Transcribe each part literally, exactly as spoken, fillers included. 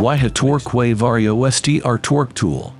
Wiha TorqueVario S T R Torque Tool.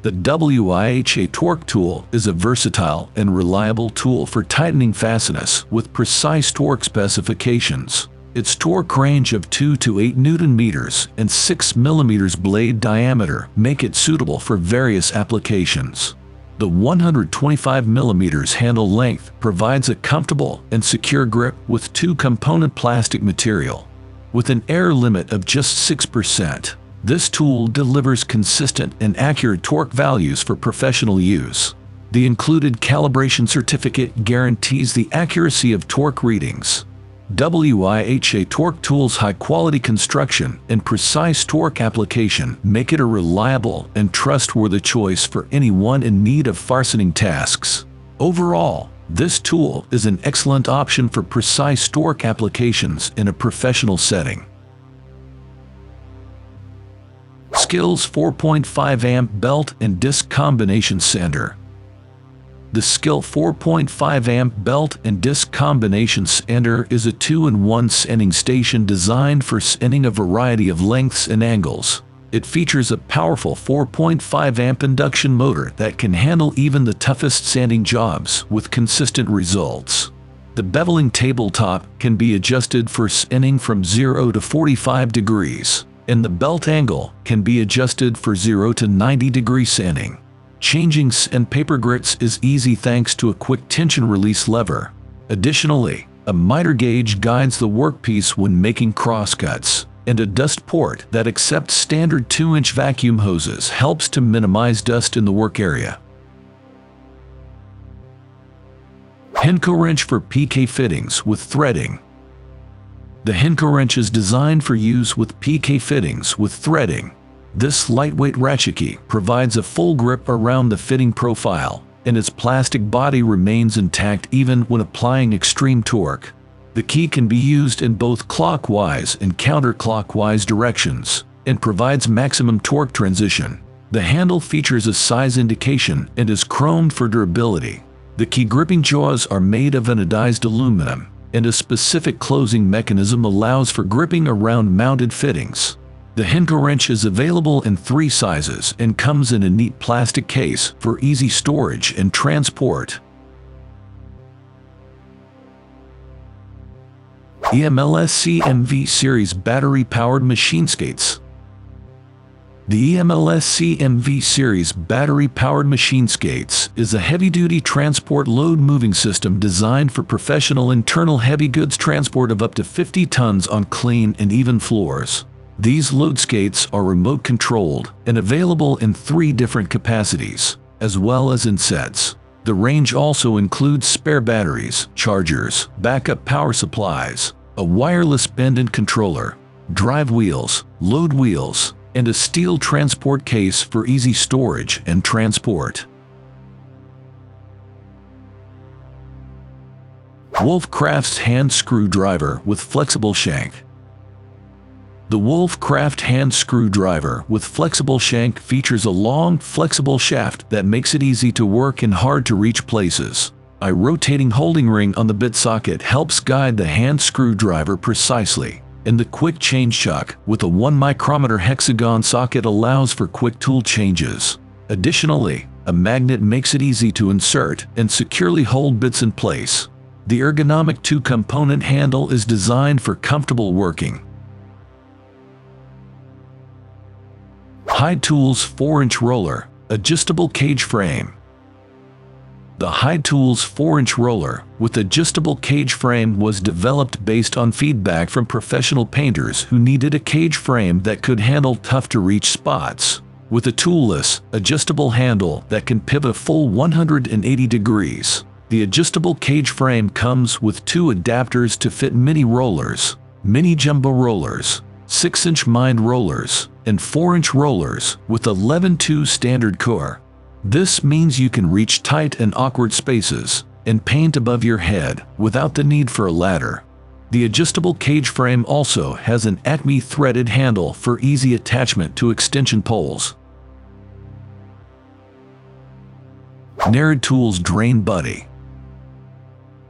The Wiha Torque Tool is a versatile and reliable tool for tightening fasteners with precise torque specifications. Its torque range of two to eight newton meters and six millimeter blade diameter make it suitable for various applications. The one hundred twenty-five millimeter handle length provides a comfortable and secure grip with two-component plastic material. With an error limit of just six percent, this tool delivers consistent and accurate torque values for professional use. The included calibration certificate guarantees the accuracy of torque readings. Wiha Torque Tool's high-quality construction and precise torque application make it a reliable and trustworthy choice for anyone in need of fastening tasks. Overall, this tool is an excellent option for precise torque applications in a professional setting. Skil's four point five amp Belt and Disc Combination Sander. The Skil four point five amp Belt and Disc Combination Sander is a two in one sanding station designed for sanding a variety of lengths and angles. It features a powerful four point five amp induction motor that can handle even the toughest sanding jobs with consistent results. The beveling tabletop can be adjusted for sanding from zero to forty-five degrees, and the belt angle can be adjusted for zero to ninety degree sanding. Changing and paper grits is easy thanks to a quick tension release lever. Additionally, a miter gauge guides the workpiece when making crosscuts, and a dust port that accepts standard two inch vacuum hoses helps to minimize dust in the work area. Henco wrench for P K fittings with threading. The Henco wrench is designed for use with P K fittings with threading. This lightweight ratchet key provides a full grip around the fitting profile, and its plastic body remains intact even when applying extreme torque. The key can be used in both clockwise and counterclockwise directions, and provides maximum torque transition. The handle features a size indication and is chromed for durability. The key gripping jaws are made of anodized aluminum, and a specific closing mechanism allows for gripping around mounted fittings. The Henco wrench is available in three sizes and comes in a neat plastic case for easy storage and transport. E M L S E M V Series Battery-Powered Machine Skates. The E M L S E M V Series Battery-Powered Machine Skates is a heavy-duty transport load-moving system designed for professional internal heavy goods transport of up to fifty tons on clean and even floors. These load skates are remote controlled and available in three different capacities, as well as in sets. The range also includes spare batteries, chargers, backup power supplies, a wireless bend and controller, drive wheels, load wheels, and a steel transport case for easy storage and transport. Wolfcraft's hand screwdriver with flexible shank. The Wolfcraft hand screwdriver with flexible shank features a long, flexible shaft that makes it easy to work in hard-to-reach places. A rotating holding ring on the bit socket helps guide the hand screwdriver precisely, and the quick change chuck with a one micrometer hexagon socket allows for quick tool changes. Additionally, a magnet makes it easy to insert and securely hold bits in place. The ergonomic two-component handle is designed for comfortable working. Hyde Tools four inch Roller, Adjustable Cage Frame. The Hyde Tools four inch Roller with Adjustable Cage Frame was developed based on feedback from professional painters who needed a cage frame that could handle tough-to-reach spots. With a toolless, adjustable handle that can pivot a full one hundred eighty degrees, the adjustable cage frame comes with two adapters to fit mini rollers, mini jumbo rollers, six inch mind rollers, and four inch rollers with eleven two standard core. This means you can reach tight and awkward spaces and paint above your head without the need for a ladder. The adjustable cage frame also has an Acme threaded handle for easy attachment to extension poles. Nerrad Tools Drain Buddy.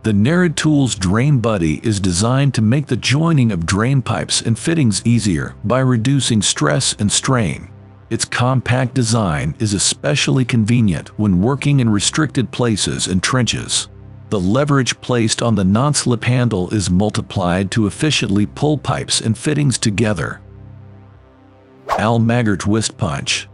The Nerrad Tools Drain Buddy is designed to make the joining of drain pipes and fittings easier by reducing stress and strain. Its compact design is especially convenient when working in restricted places and trenches. The leverage placed on the non-slip handle is multiplied to efficiently pull pipes and fittings together. Al-Magor Twist Punch.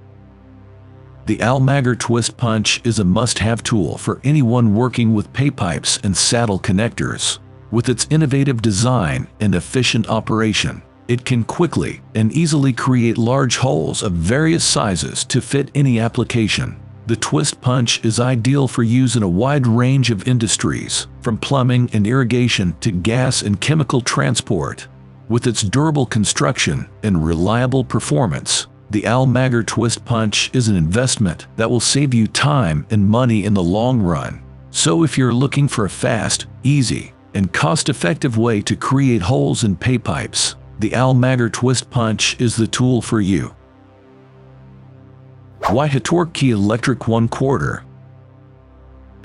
The Al-Magor Twist Punch is a must-have tool for anyone working with pay pipes and saddle connectors. With its innovative design and efficient operation, it can quickly and easily create large holes of various sizes to fit any application. The twist punch is ideal for use in a wide range of industries, from plumbing and irrigation to gas and chemical transport. With its durable construction and reliable performance, the Al-Magor Twist Punch is an investment that will save you time and money in the long run. So if you're looking for a fast, easy, and cost-effective way to create holes in pay pipes, the Al-Magor Twist Punch is the tool for you. Wiha Torque Electric one quarter.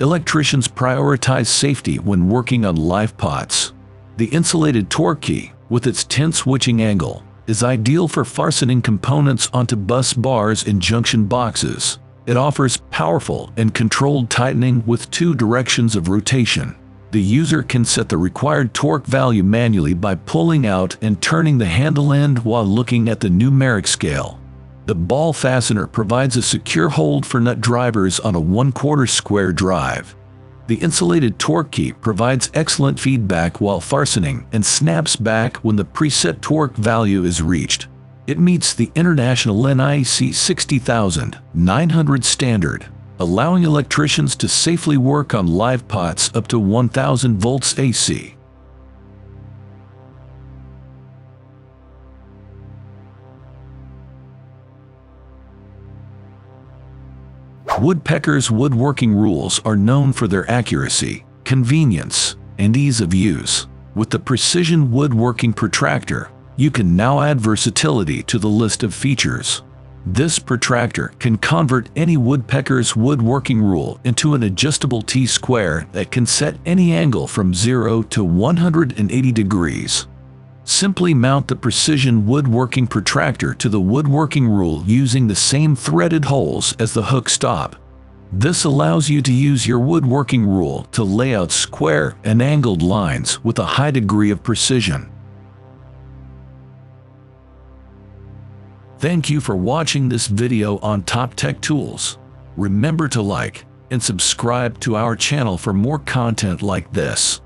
Electricians prioritize safety when working on live pots. The insulated torque key, with its ten switching angle, is ideal for fastening components onto bus bars and junction boxes. It offers powerful and controlled tightening with two directions of rotation. The user can set the required torque value manually by pulling out and turning the handle end while looking at the numeric scale. The ball fastener provides a secure hold for nut drivers on a one quarter square drive. The insulated torque key provides excellent feedback while fastening and snaps back when the preset torque value is reached. It meets the international N I C sixty thousand nine hundred standard, allowing electricians to safely work on live pots up to one thousand volts A C. Woodpeckers' woodworking rules are known for their accuracy, convenience, and ease of use. With the Precision Woodworking Protractor, you can now add versatility to the list of features. This protractor can convert any woodpecker's woodworking rule into an adjustable T-square that can set any angle from zero to one hundred eighty degrees. Simply mount the Precision Woodworking Protractor to the woodworking rule using the same threaded holes as the hook stop. This allows you to use your woodworking rule to lay out square and angled lines with a high degree of precision. Thank you for watching this video on Top Tech Tools. Remember to like and subscribe to our channel for more content like this.